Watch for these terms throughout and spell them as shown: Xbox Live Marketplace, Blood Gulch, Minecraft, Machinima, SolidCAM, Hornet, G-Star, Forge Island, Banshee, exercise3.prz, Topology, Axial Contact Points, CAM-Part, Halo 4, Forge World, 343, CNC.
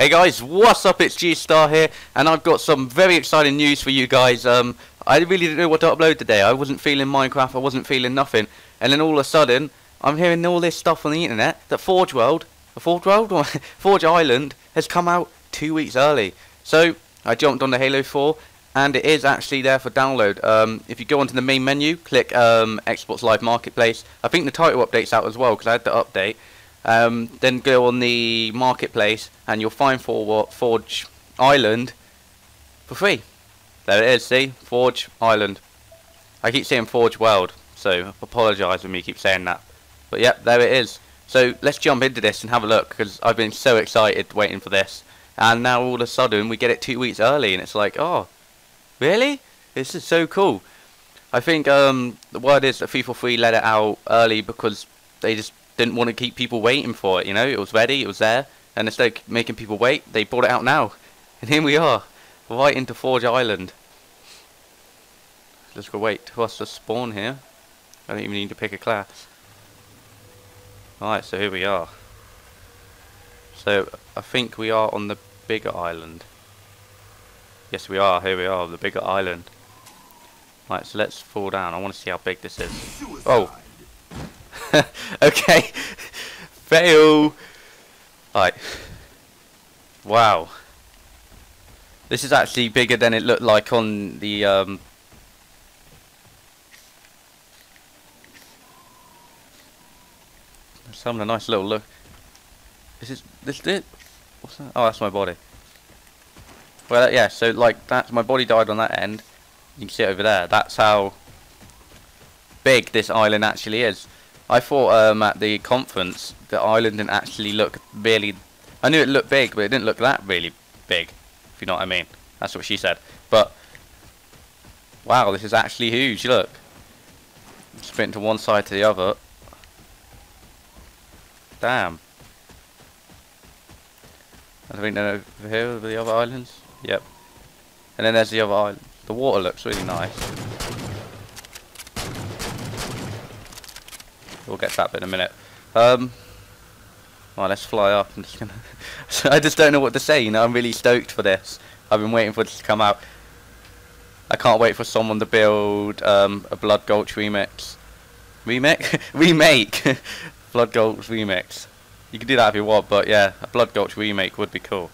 Hey guys, what's up? It's G-Star here, and I've got some very exciting news for you guys. I really didn't know what to upload today. I wasn't feeling Minecraft, I wasn't feeling nothing. And then all of a sudden, I'm hearing all this stuff on the internet that Forge Island has come out 2 weeks early. So, I jumped on the Halo 4, and it is actually there for download. If you go onto the main menu, click Xbox Live Marketplace. I think the title update's out as well, because I had the update. Then go on the marketplace and you'll find Forge Island for free. There it is, see? Forge Island. I keep saying Forge World, so apologise for me keep saying that. But yep, there it is. So let's jump into this and have a look, because I've been so excited waiting for this. And now all of a sudden we get it 2 weeks early and it's like, oh, really? This is so cool. I think the word is that 343 let it out early because they just didn't want to keep people waiting for it, you know. It was ready, it was there, and instead of making people wait, they brought it out now. And here we are, right into Forge Island. Let's go wait for us to spawn here. I don't even need to pick a class. Alright, so here we are. So, I think we are on the bigger island. Yes, we are, here we are, the bigger island. Alright, so let's fall down. I want to see how big this is. Oh! Okay, fail. Alright, wow, this is actually bigger than it looked like on the Let's have a nice little look. This is it? What's that? Oh, that's my body. Well, yeah, so like that's my body died on that end. You can see it over there. That's how big this island actually is. I thought at the conference the island didn't actually look really... I knew it looked big, but it didn't look that really big, if you know what I mean. That's what she said. But wow, this is actually huge, look. Spin to one side to the other. Damn. I think they're over here, over the other islands. Yep. And then there's the other island. The water looks really nice. We'll get to that bit in a minute. Well, let's fly up. I'm just gonna I just don't know what to say, you know. I'm really stoked for this. I've been waiting for this to come out. I can't wait for someone to build a Blood Gulch remix. Remake! Blood Gulch remix. You can do that if you want, but yeah, a Blood Gulch remake would be cool.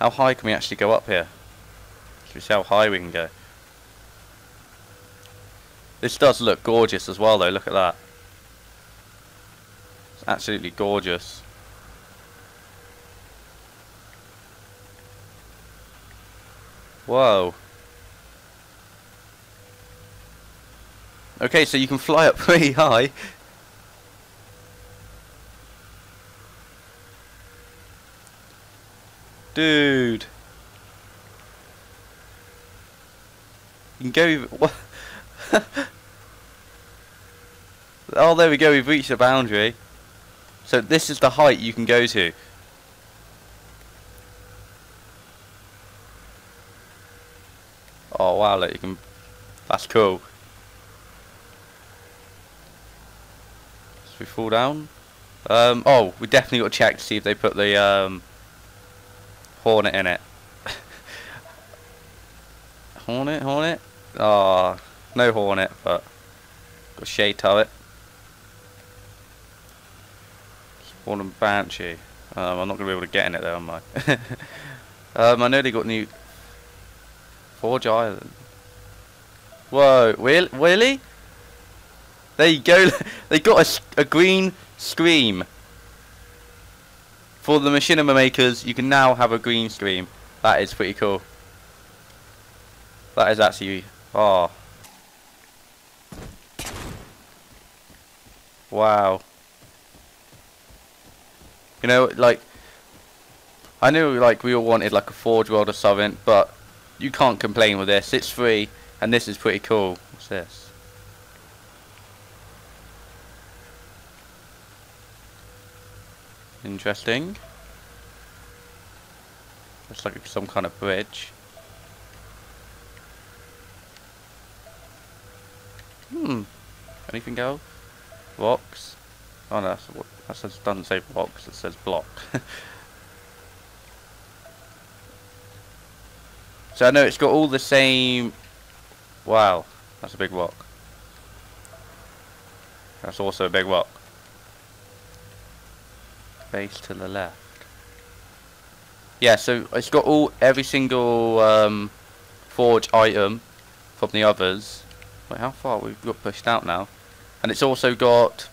How high can we actually go up here? Should we see how high we can go? This does look gorgeous as well, though. Look at that. Absolutely gorgeous. Whoa. Okay, so you can fly up pretty high. Dude. You can go... What? Oh, there we go, we've reached the boundary. So this is the height you can go to. Oh wow, look, you can... That's cool. Should we fall down? Oh, we definitely got to check to see if they put the Hornet in it. Hornet? Oh, no Hornet, but... Got a shade turret. One and Banshee. I'm not going to be able to get in it though, am I? I know they got new... Forge Island. Whoa, really? There you go. They got a green screen. For the Machinima makers, you can now have a green screen. That is pretty cool. That is actually... Oh. Wow. You know, like, I knew, like, we all wanted, like, a Forge World or something, but you can't complain with this. It's free, and this is pretty cool. What's this? Interesting. Looks like some kind of bridge. Anything else? Rocks? Oh no, that's what... That says, doesn't say blocks, it says block. So I know it's got all the same... Wow, that's a big rock. That's also a big rock. Face to the left. Yeah, so it's got every single forge item from the others. Wait, how far? We've got pushed out now. And it's also got...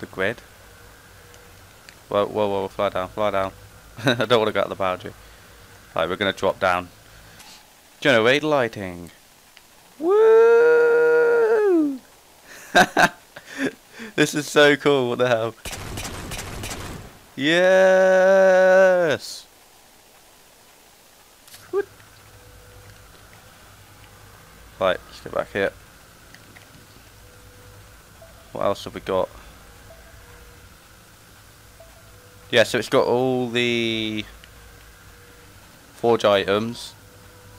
the grid. Whoa, whoa, whoa, fly down, fly down. I don't want to go out the boundary. Right, we're going to drop down. Generate lighting. Woo! This is so cool, what the hell? Yes! Whoop. Right, let's get back here. What else have we got? Yeah, so it's got all the forge items,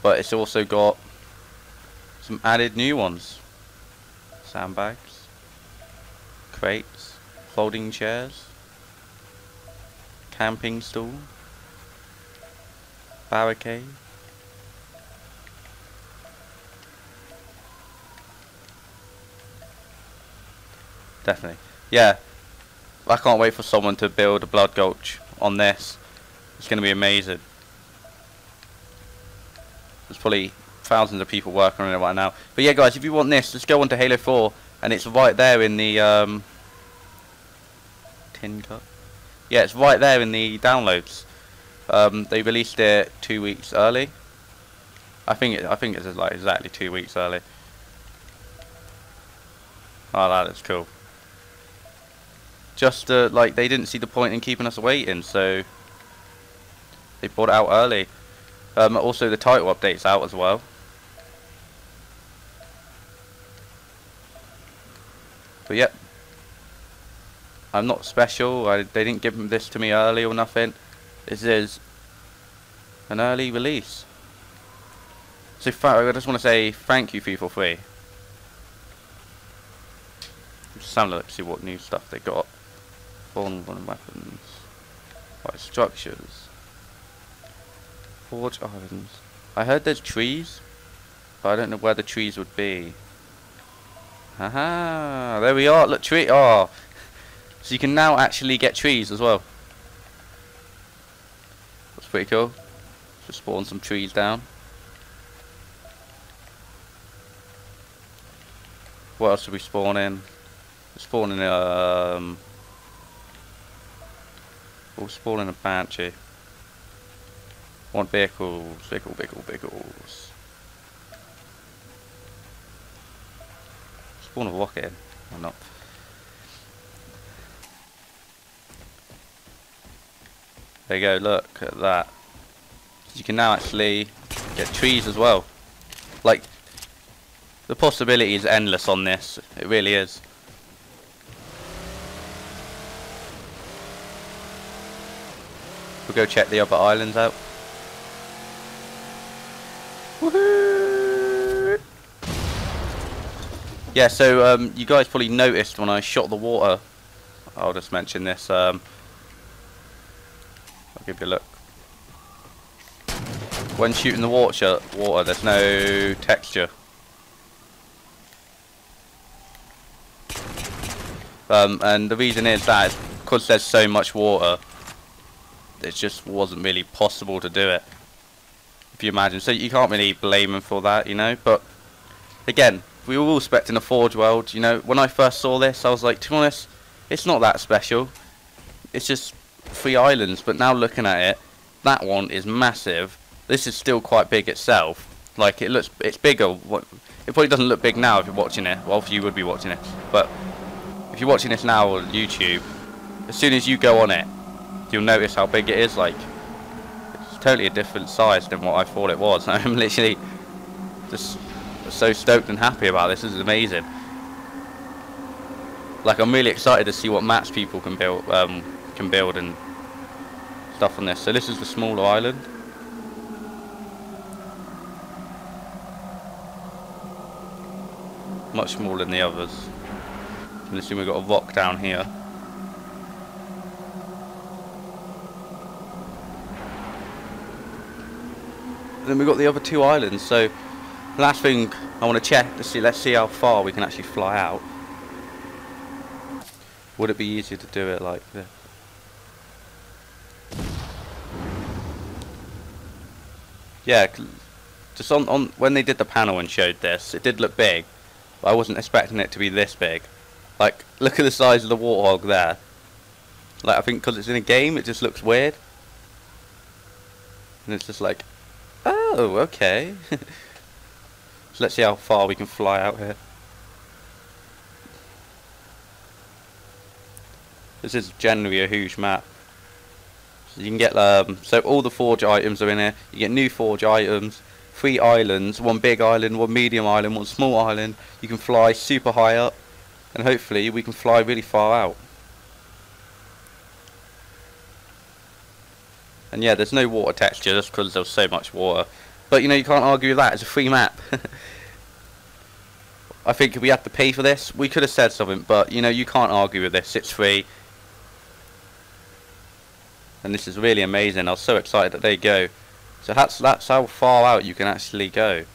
but it's also got some added new ones. Sandbags, crates, folding chairs, camping stool, barricade. Definitely. Yeah, I can't wait for someone to build a Blood Gulch on this. It's going to be amazing. There's probably thousands of people working on it right now. But yeah, guys, if you want this, just go on to Halo 4, and it's right there in the tin cup. Yeah, it's right there in the downloads. They released it 2 weeks early. I think it's like exactly 2 weeks early. Oh, that is cool. Just like they didn't see the point in keeping us waiting, so they brought it out early. Also, the title update's out as well. But yep. I'm not special. They didn't give this to me early or nothing. This is an early release. So I just want to say thank you, 343. Just have a look to see what new stuff they got. Vulnerable weapons, right, structures, forge islands. I heard there's trees, but I don't know where the trees would be. Haha! There we are. Look, tree. Oh. So you can now actually get trees as well. That's pretty cool. Just spawn some trees down. What else should we spawn in? We'll spawn in a Banshee. I want vehicles, vehicles. Spawn a rocket in, or not. There you go, look at that. You can now actually get trees as well. Like, the possibility is endless on this, it really is. We'll go check the other islands out. Woohoo! Yeah, so you guys probably noticed when I shot the water. I'll just mention this. I'll give you a look. When shooting the water, there's no texture. And the reason is that is because there's so much water. It just wasn't really possible to do it, if you imagine. So you can't really blame them for that, you know. But again, we were all expecting a Forge world, you know. When I first saw this, I was like, to be honest, it's not that special. It's just 3 islands. But now looking at it, that one is massive. This is still quite big itself. Like it looks, it's bigger. It probably doesn't look big now if you're watching it. Well, if you would be watching it, but if you're watching this now on YouTube, as soon as you go on it, you'll notice how big it is. Like, it's totally a different size than what I thought it was. I'm literally just so stoked and happy about this. This is amazing. Like, I'm really excited to see what maps people can build, and stuff on this. So this is the smaller island. Much smaller than the others. And assume we've got a rock down here. then we've got the other two islands. So last thing I want to check to see, let's see how far we can actually fly out. Would it be easier to do it like this? Yeah, just on when they did the panel and showed this, it did look big, but I wasn't expecting it to be this big. Like, look at the size of the warthog there. Like, I think because it's in a game, it just looks weird. And it's just like, oh, okay. So let's see how far we can fly out here. This is generally a huge map. So you can get, so all the Forge items are in here. You get new Forge items, 3 islands, 1 big island, 1 medium island, 1 small island. You can fly super high up, and hopefully we can fly really far out. And yeah, there's no water texture just because there's so much water. But you know, you can't argue with that, it's a free map. I think if we had to pay for this, we could have said something, but you know, you can't argue with this, it's free. And this is really amazing, I was so excited that they go. So that's how far out you can actually go.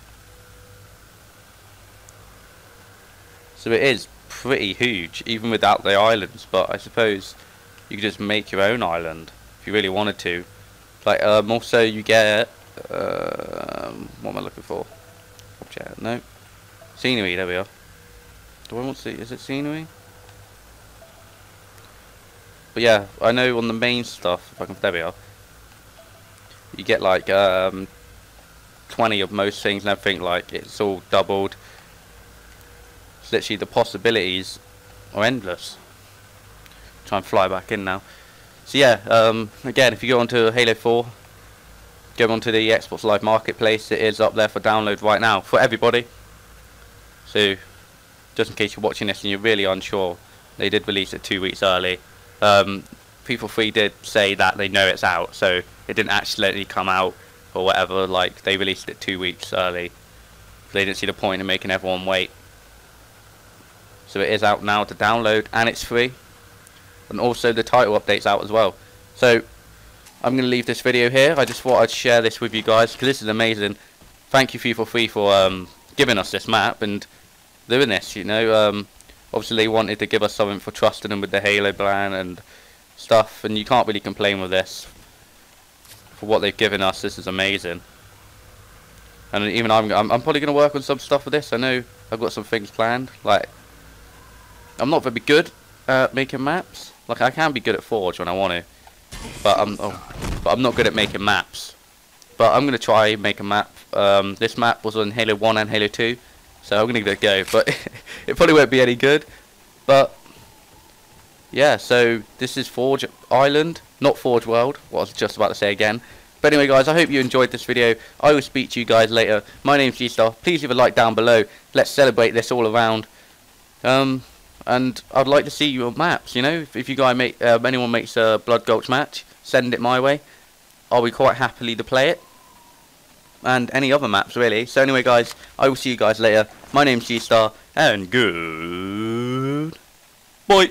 So it is pretty huge, even without the islands, but I suppose you could just make your own island if you really wanted to. Like, also you get, what am I looking for? Object, no. Scenery, there we are. Do I want to see, is it scenery? But yeah, I know on the main stuff, if I can, there we are. You get like, 20 of most things and everything, like, it's all doubled. Literally the possibilities are endless. Try and fly back in now. So yeah, again, if you go onto Halo 4, go onto the Xbox Live Marketplace, it is up there for download right now for everybody. So just in case you're watching this and you're really unsure, they did release it 2 weeks early. People 3 did say that they know it's out, so it didn't actually come out or whatever, like they released it 2 weeks early. They didn't see the point in making everyone wait. So it is out now to download, and it's free. And also the title update's out as well. So I'm going to leave this video here. I just thought I'd share this with you guys, because this is amazing. Thank you 343 for giving us this map and doing this, you know. Obviously they wanted to give us something for trusting them with the Halo plan and stuff. And you can't really complain with this. For what they've given us, this is amazing. And even I'm probably going to work on some stuff with this. I know I've got some things planned, like... I'm not very good at making maps. Like, I can be good at Forge when I want to, but I'm not good at making maps. But I'm gonna try and make a map. This map was on Halo 1 and Halo 2, so I'm gonna give it a go. But it probably won't be any good. But yeah, so this is Forge Island, not Forge World. What I was just about to say again. But anyway, guys, I hope you enjoyed this video. I will speak to you guys later. My name's G-Star. Please leave a like down below. Let's celebrate this all around. And I'd like to see your maps, you know. If you guys make, anyone makes a Blood Gulch match, send it my way. I'll be quite happily to play it. And any other maps, really. So anyway, guys, I will see you guys later. My name's G-Star, and good... Bye!